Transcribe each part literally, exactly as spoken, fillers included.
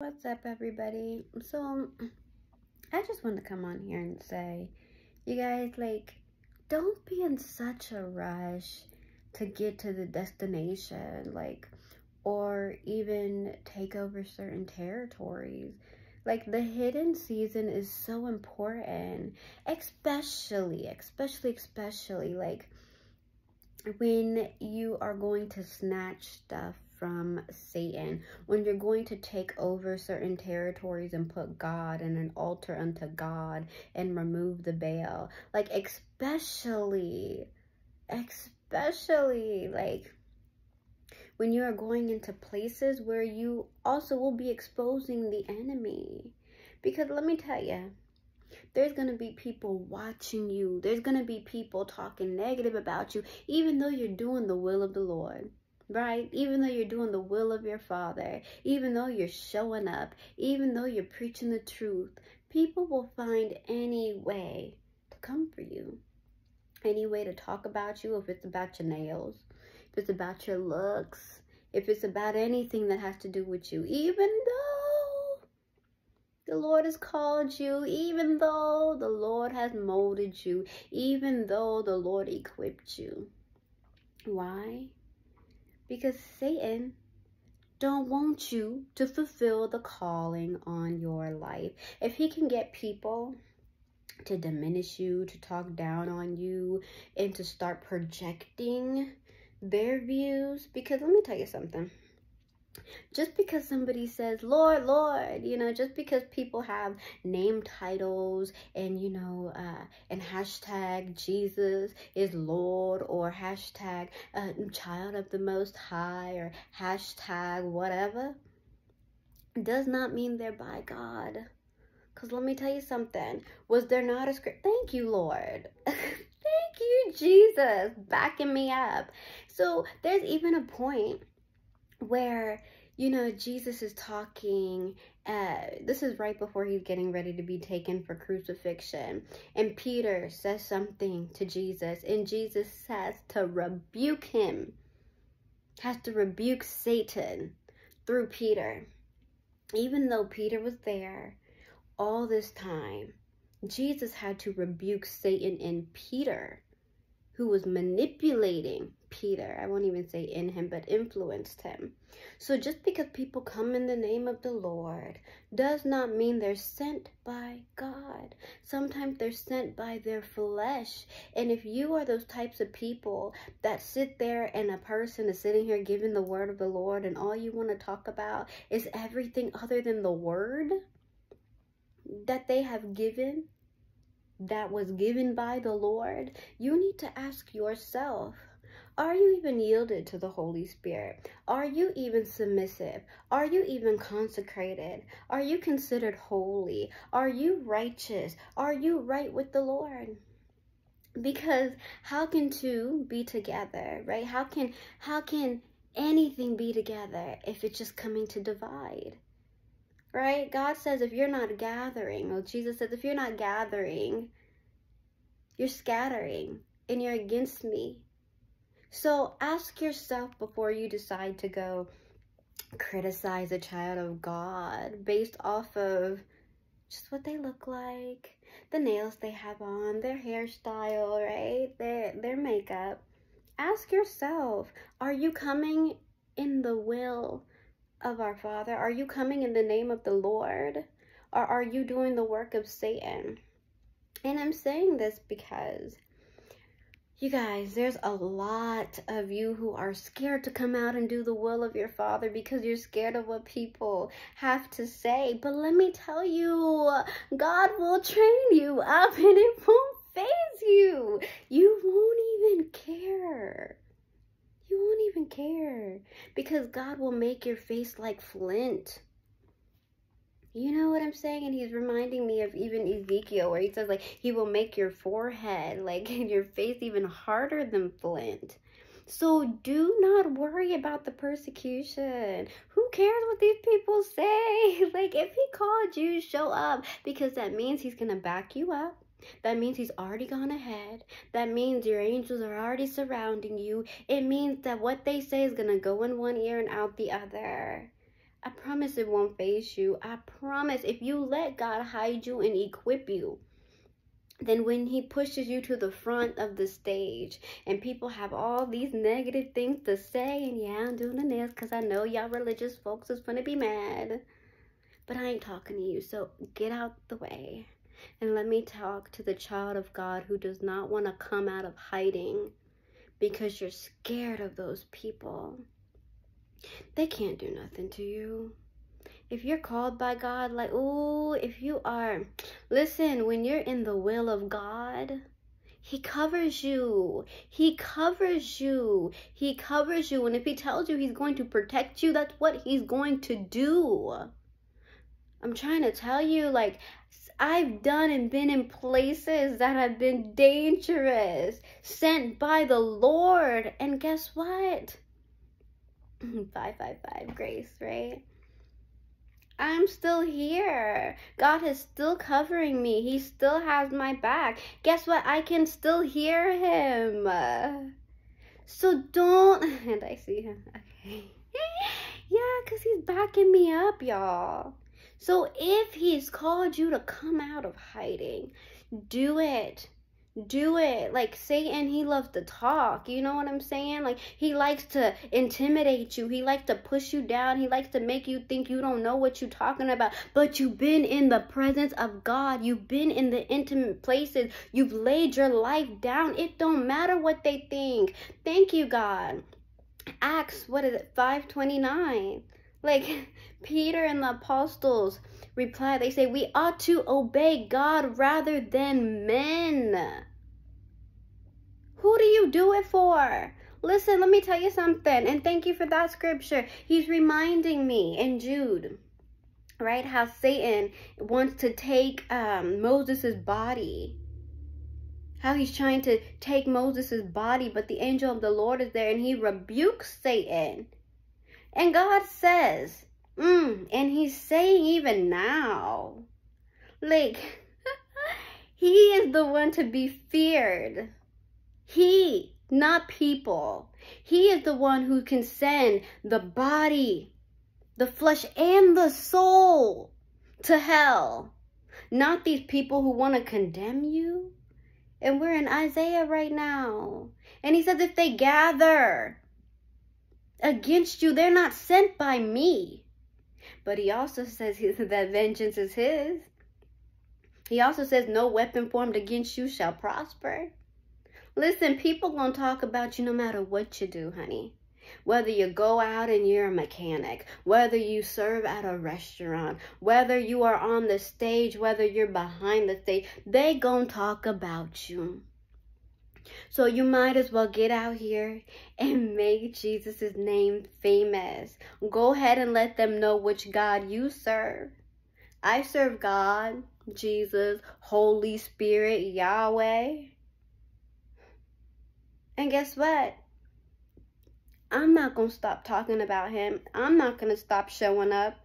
What's up, everybody? So um, I just wanted to come on here and say, you guys, like, don't be in such a rush to get to the destination, like, or even take over certain territories. Like, the hidden season is so important, especially especially especially like when you are going to snatch stuff from Satan, when you're going to take over certain territories and put God in an altar unto God and remove the Baal. Like, especially, especially, like, when you are going into places where you also will be exposing the enemy. Because let me tell you, there's going to be people watching you. There's going to be people talking negative about you, even though you're doing the will of the Lord. Right? Even though you're doing the will of your Father, even though you're showing up, even though you're preaching the truth, people will find any way to come for you, any way to talk about you, if it's about your nails, if it's about your looks, if it's about anything that has to do with you, even though the Lord has called you, even though the Lord has molded you, even though the Lord equipped you. Why? Because Satan don't want you to fulfill the calling on your life. If he can get people to diminish you, to talk down on you, and to start projecting their views, because let me tell you something. Just because somebody says, Lord, Lord, you know, just because people have name titles and, you know, uh, and hashtag Jesus is Lord, or hashtag uh, child of the Most High, or hashtag whatever, does not mean they're by God. Because let me tell you something. Was there not a script? Thank you, Lord. Thank you, Jesus, backing me up. So there's even a point where, you know, Jesus is talking, uh, this is right before he's getting ready to be taken for crucifixion. And Peter says something to Jesus, and Jesus has to rebuke him, has to rebuke Satan through Peter. Even though Peter was there all this time, Jesus had to rebuke Satan and Peter, who was manipulating Peter. I won't even say in him, but influenced him. So just because people come in the name of the Lord does not mean they're sent by God. Sometimes they're sent by their flesh. And if you are those types of people that sit there and a person is sitting here giving the word of the Lord and all you want to talk about is everything other than the word that they have given, that was given by the Lord, you need to ask yourself, are you even yielded to the Holy Spirit? Are you even submissive? Are you even consecrated? Are you considered holy? Are you righteous? Are you right with the Lord? Because how can two be together, right? How can, how can anything be together if it's just coming to divide? Right? God says if you're not gathering, well, Jesus says if you're not gathering, you're scattering and you're against me. So ask yourself before you decide to go criticize a child of God based off of just what they look like, the nails they have on, their hairstyle, right? Their, their makeup. Ask yourself, are you coming in the will of our Father? Are you coming in the name of the Lord? Or are you doing the work of Satan? And I'm saying this because, you guys, there's a lot of you who are scared to come out and do the will of your Father because you're scared of what people have to say. But let me tell you, God will train you up and it won't faze you. You won't even care. You won't even care because God will make your face like flint. You know what I'm saying? And he's reminding me of even Ezekiel, where he says, like, he will make your forehead, like, and your face even harder than flint. So do not worry about the persecution. Who cares what these people say? Like, if he called you, show up, because that means he's going to back you up. That means he's already gone ahead. That means your angels are already surrounding you. It means that what they say is going to go in one ear and out the other. I promise it won't phase you. I promise if you let God hide you and equip you, then when he pushes you to the front of the stage and people have all these negative things to say, and yeah, I'm doing the nails because I know y'all religious folks is gonna be mad, but I ain't talking to you, so get out the way and let me talk to the child of God who does not want to come out of hiding because you're scared of those people. They can't do nothing to you. If you're called by God, like, oh, if you are, listen, when you're in the will of God, he covers you. He covers you. He covers you. And if he tells you he's going to protect you, that's what he's going to do. I'm trying to tell you, like, I've done and been in places that have been dangerous, sent by the Lord. And guess what? five five five grace, right? I'm still here. God is still covering me. He still has my back. Guess what? I can still hear him. So don't, and I see him, okay. Yeah, because he's backing me up, y'all. So if he's called you to come out of hiding, do it. Do it. Like Satan, he loves to talk. You know what I'm saying? Like, he likes to intimidate you. He likes to push you down. He likes to make you think you don't know what you're talking about. But you've been in the presence of God. You've been in the intimate places. You've laid your life down. It don't matter what they think. Thank you, God. Acts, what is it? five twenty-nine. Like, Peter and the apostles reply, they say, we ought to obey God rather than men. Who do you do it for? Listen, let me tell you something, and thank you for that scripture. He's reminding me in Jude, right, how Satan wants to take um, Moses' body. How he's trying to take Moses' body, but the angel of the Lord is there, and he rebukes Satan. And God says, mm, and he's saying even now, like, he is the one to be feared. He, not people. He is the one who can send the body, the flesh, and the soul to hell. Not these people who want to condemn you. And we're in Isaiah right now. And he says if they gather against you, they're not sent by me. But he also says that vengeance is his. He also says no weapon formed against you shall prosper. Listen, people gonna talk about you no matter what you do, honey. Whether you go out and you're a mechanic, whether you serve at a restaurant, whether you are on the stage, whether you're behind the stage, they gonna talk about you. So you might as well get out here and make Jesus' name famous. Go ahead and let them know which God you serve. I serve God, Jesus, Holy Spirit, Yahweh. And guess what? I'm not going to stop talking about him. I'm not going to stop showing up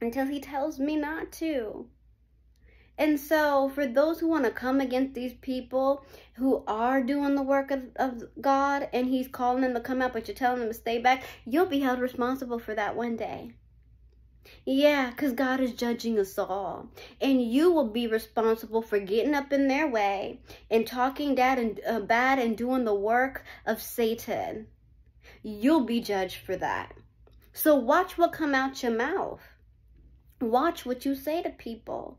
until he tells me not to. And so for those who want to come against these people who are doing the work of, of God, and he's calling them to come out, but you're telling them to stay back, you'll be held responsible for that one day. Yeah, because God is judging us all. And you will be responsible for getting up in their way and talking bad and, uh, bad and doing the work of Satan. You'll be judged for that. So watch what come out your mouth. Watch what you say to people.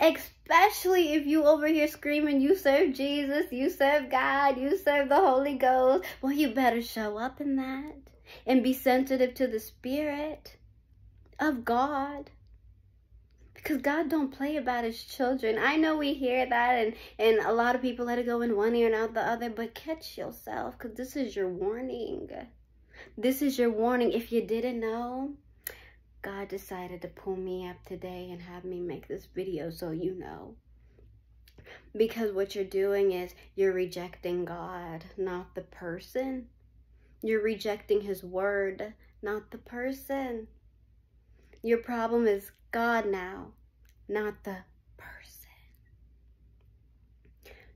Especially if you over here screaming, you serve Jesus, you serve God, you serve the Holy Ghost. Well, you better show up in that and be sensitive to the Spirit of God. Because God don't play about his children. I know we hear that, and, and a lot of people let it go in one ear and out the other. But catch yourself, because this is your warning. This is your warning. If you didn't know, God decided to pull me up today and have me make this video so you know. Because what you're doing is you're rejecting God, not the person. You're rejecting his word, not the person. Your problem is God now, not the person.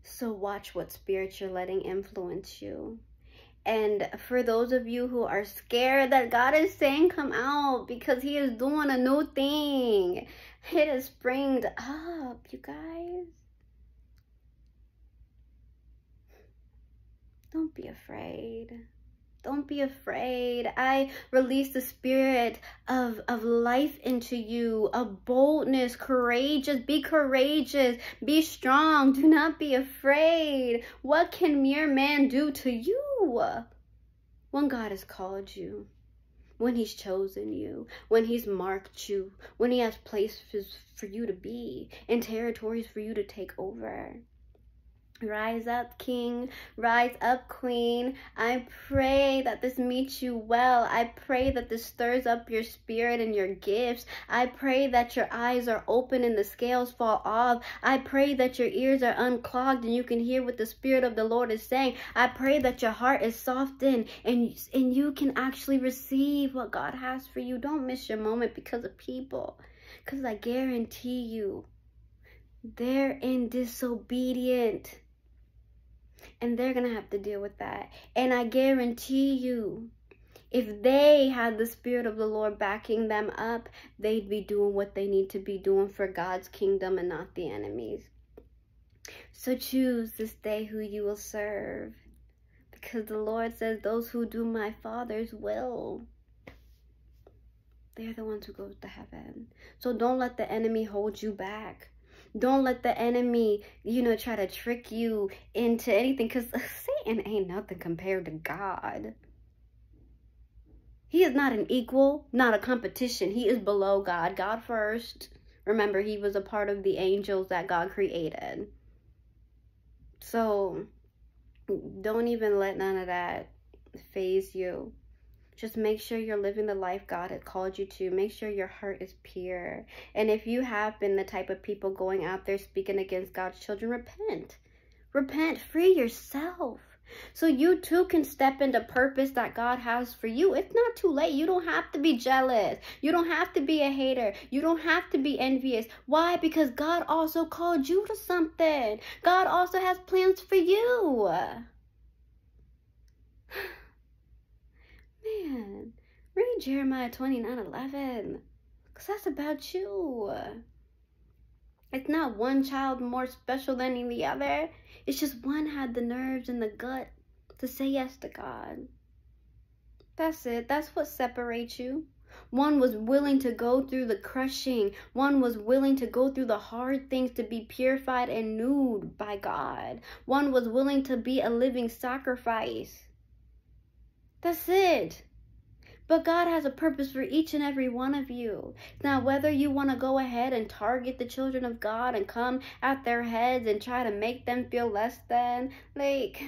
So watch what spirit you're letting influence you. And for those of you who are scared that God is saying, come out, because he is doing a new thing. It is springed up, you guys. Don't be afraid. Don't be afraid. I release the spirit of, of life into you, of boldness, courageous. Be courageous. Be strong. Do not be afraid. What can mere man do to you? When God has called you, when he's chosen you, when he's marked you, when he has places for you to be and territories for you to take over. Rise up, King. Rise up, Queen. I pray that this meets you well. I pray that this stirs up your spirit and your gifts. I pray that your eyes are open and the scales fall off. I pray that your ears are unclogged and you can hear what the Spirit of the Lord is saying. I pray that your heart is softened and, and you can actually receive what God has for you. Don't miss your moment because of people. Because I guarantee you, they're in disobedient. And they're going to have to deal with that. And I guarantee you, if they had the Spirit of the Lord backing them up, they'd be doing what they need to be doing for God's kingdom and not the enemy's. So choose this day who you will serve. Because the Lord says, those who do my Father's will, they're the ones who go to heaven. So don't let the enemy hold you back. Don't let the enemy, you know, try to trick you into anything, because Satan ain't nothing compared to God. He is not an equal, not a competition. He is below God. God first. Remember, he was a part of the angels that God created. So don't even let none of that phase you. Just make sure you're living the life God had called you to. Make sure your heart is pure. And if you have been the type of people going out there speaking against God's children, repent. Repent. Free yourself. So you too can step into purpose that God has for you. It's not too late. You don't have to be jealous. You don't have to be a hater. You don't have to be envious. Why? Because God also called you to something. God also has plans for you. Man, read Jeremiah twenty-nine eleven, because that's about you. It's not one child more special than the other. It's just one had the nerves and the gut to say yes to God. That's it. That's what separates you. One was willing to go through the crushing. One was willing to go through the hard things to be purified and renewed by God. One was willing to be a living sacrifice. That's it. But God has a purpose for each and every one of you. Now, whether you want to go ahead and target the children of God and come at their heads and try to make them feel less than, like,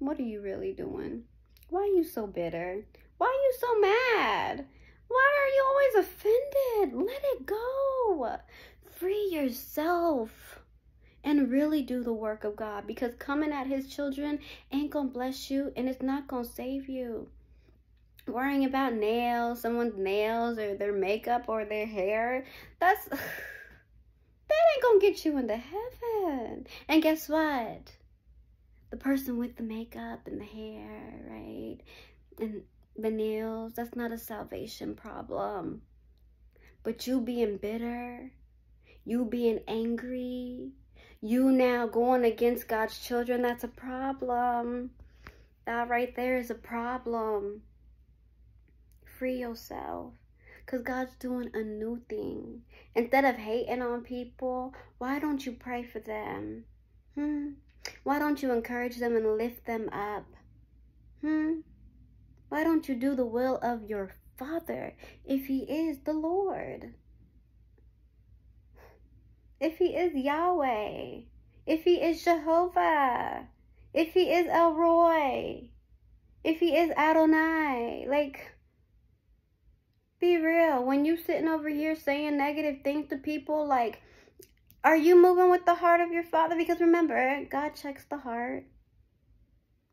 what are you really doing? Why are you so bitter? Why are you so mad? Why are you always offended? Let it go. Free yourself. And really do the work of God, because coming at his children ain't gonna bless you and it's not gonna save you. Worrying about nails, someone's nails or their makeup or their hair, that's, that ain't gonna get you into heaven. And guess what? The person with the makeup and the hair, right? And the nails, that's not a salvation problem. But you being bitter, you being angry, you now going against God's children, that's a problem. That right there is a problem. Free yourself. Because God's doing a new thing. Instead of hating on people, why don't you pray for them? Hmm? Why don't you encourage them and lift them up? Hmm? Why don't you do the will of your Father if he is the Lord? If he is Yahweh, if he is Jehovah, if he is El Roy, if he is Adonai, like, be real. When you sitting over here saying negative things to people, like, are you moving with the heart of your Father? Because remember, God checks the heart,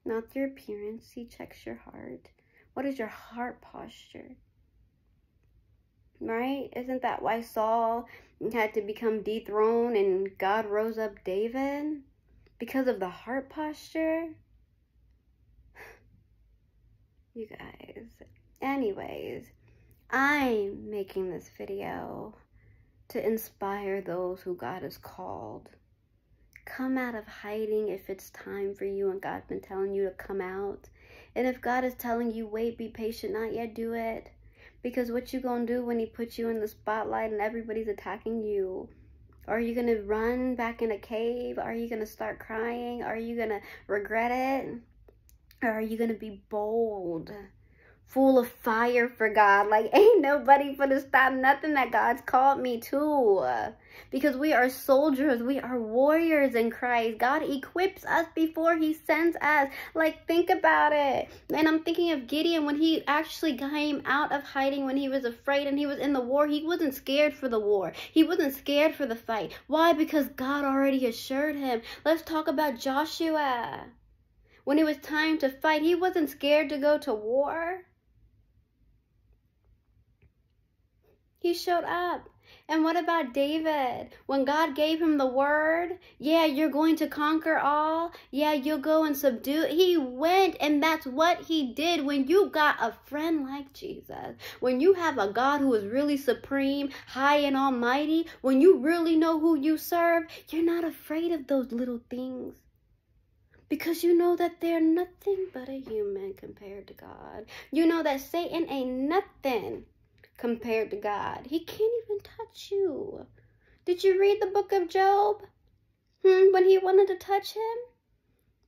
not your appearance. He checks your heart. What is your heart posture? Right? Isn't that why Saul had to become dethroned and God rose up David? Because of the heart posture? you guys. Anyways, I'm making this video to inspire those who God has called. Come out of hiding if it's time for you and God's been telling you to come out. And if God is telling you, wait, be patient, not yet, do it. Because what you gonna do when he puts you in the spotlight and everybody's attacking you? Are you gonna run back in a cave? Are you gonna start crying? Are you gonna regret it? Or are you gonna be bold? Full of fire for God. Like, ain't nobody gonna stop nothing that God's called me to. Because we are soldiers. We are warriors in Christ. God equips us before he sends us. Like, think about it. And I'm thinking of Gideon when he actually came out of hiding when he was afraid and he was in the war. He wasn't scared for the war. He wasn't scared for the fight. Why? Because God already assured him. Let's talk about Joshua. When it was time to fight, he wasn't scared to go to war. He showed up. And what about David? When God gave him the word, yeah, you're going to conquer all. Yeah, you'll go and subdue. He went, and that's what he did. When you got a friend like Jesus, when you have a God who is really supreme, high and almighty, when you really know who you serve, you're not afraid of those little things. Because you know that they're nothing but a human compared to God. You know that Satan ain't nothing compared to God. He can't even touch you. Did you read the book of Job? Hmm, when he wanted to touch him,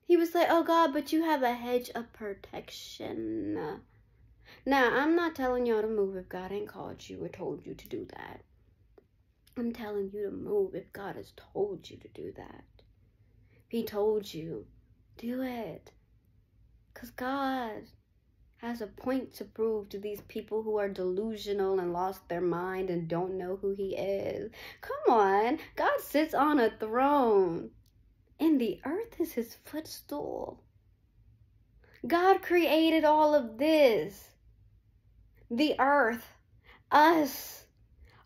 he was like, oh God, but you have a hedge of protection. Now, I'm not telling y'all to move if God ain't called you or told you to do that. I'm telling you to move if God has told you to do that. If he told you, do it. Because God has a point to prove to these people who are delusional and lost their mind and don't know who he is. Come on, God sits on a throne and the earth is his footstool. God created all of this. The earth, us,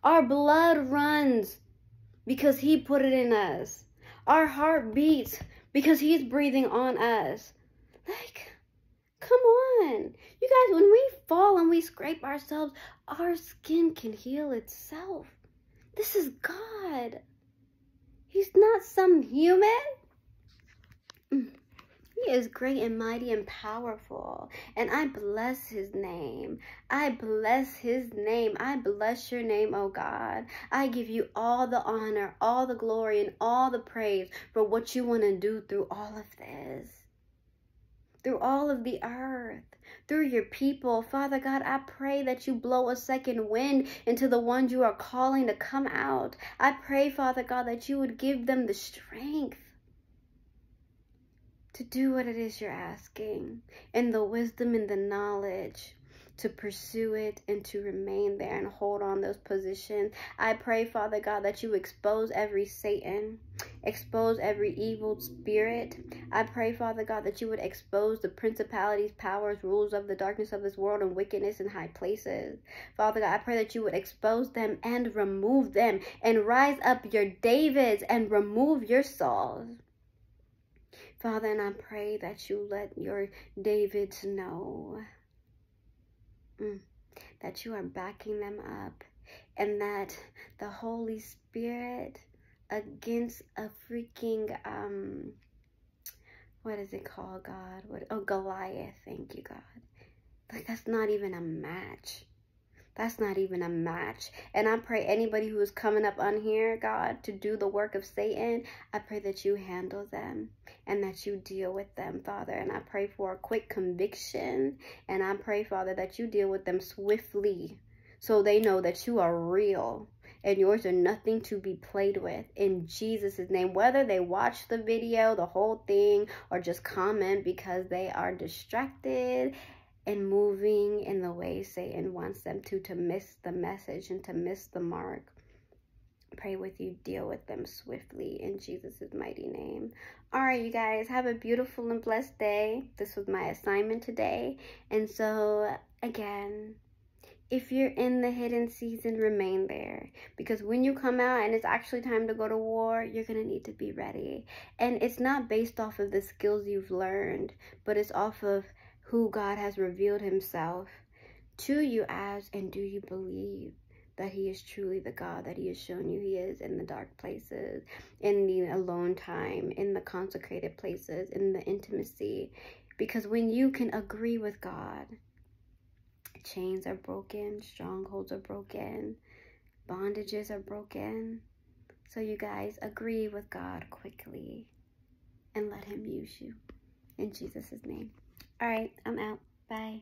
our blood runs because he put it in us. Our heart beats because he's breathing on us. Like, come on. You guys, when we fall and we scrape ourselves, our skin can heal itself. This is God. He's not some human. He is great and mighty and powerful. And I bless his name. I bless his name. I bless your name, oh God. I give you all the honor, all the glory, and all the praise for what you want to do through all of this. Through all of the earth, through your people. Father God, I pray that you blow a second wind into the ones you are calling to come out. I pray, Father God, that you would give them the strength to do what it is you're asking, and the wisdom and the knowledge to pursue it and to remain there and hold on those positions. I pray, Father God, that you expose every Satan, expose every evil spirit. I pray, Father God, that you would expose the principalities, powers, rules of the darkness of this world and wickedness in high places. Father God, I pray that you would expose them and remove them and rise up your Davids and remove your Sauls. Father, and I pray that you let your Davids know that you are backing them up and that the Holy Spirit against a freaking, um, what is it called, God? What, oh, Goliath, thank you, God. Like, that's not even a match. That's not even a match. And I pray anybody who is coming up on here, God, to do the work of Satan, I pray that you handle them and that you deal with them, Father. And I pray for a quick conviction. And I pray, Father, that you deal with them swiftly so they know that you are real and yours are nothing to be played with. In Jesus' name, whether they watch the video, the whole thing, or just comment because they are distracted and moving in the way Satan wants them to, to miss the message and to miss the mark. Pray with you, deal with them swiftly in Jesus' mighty name. All right, you guys, have a beautiful and blessed day. This was my assignment today. And so, again, if you're in the hidden season, remain there. Because when you come out and it's actually time to go to war, you're going to need to be ready. And it's not based off of the skills you've learned, but it's off of who God has revealed himself to you as, and do you believe that he is truly the God that he has shown you he is in the dark places, in the alone time, in the consecrated places, in the intimacy? Because when you can agree with God, chains are broken, strongholds are broken, bondages are broken. So you guys, agree with God quickly and let him use you. In Jesus' name. All right, I'm out. Bye.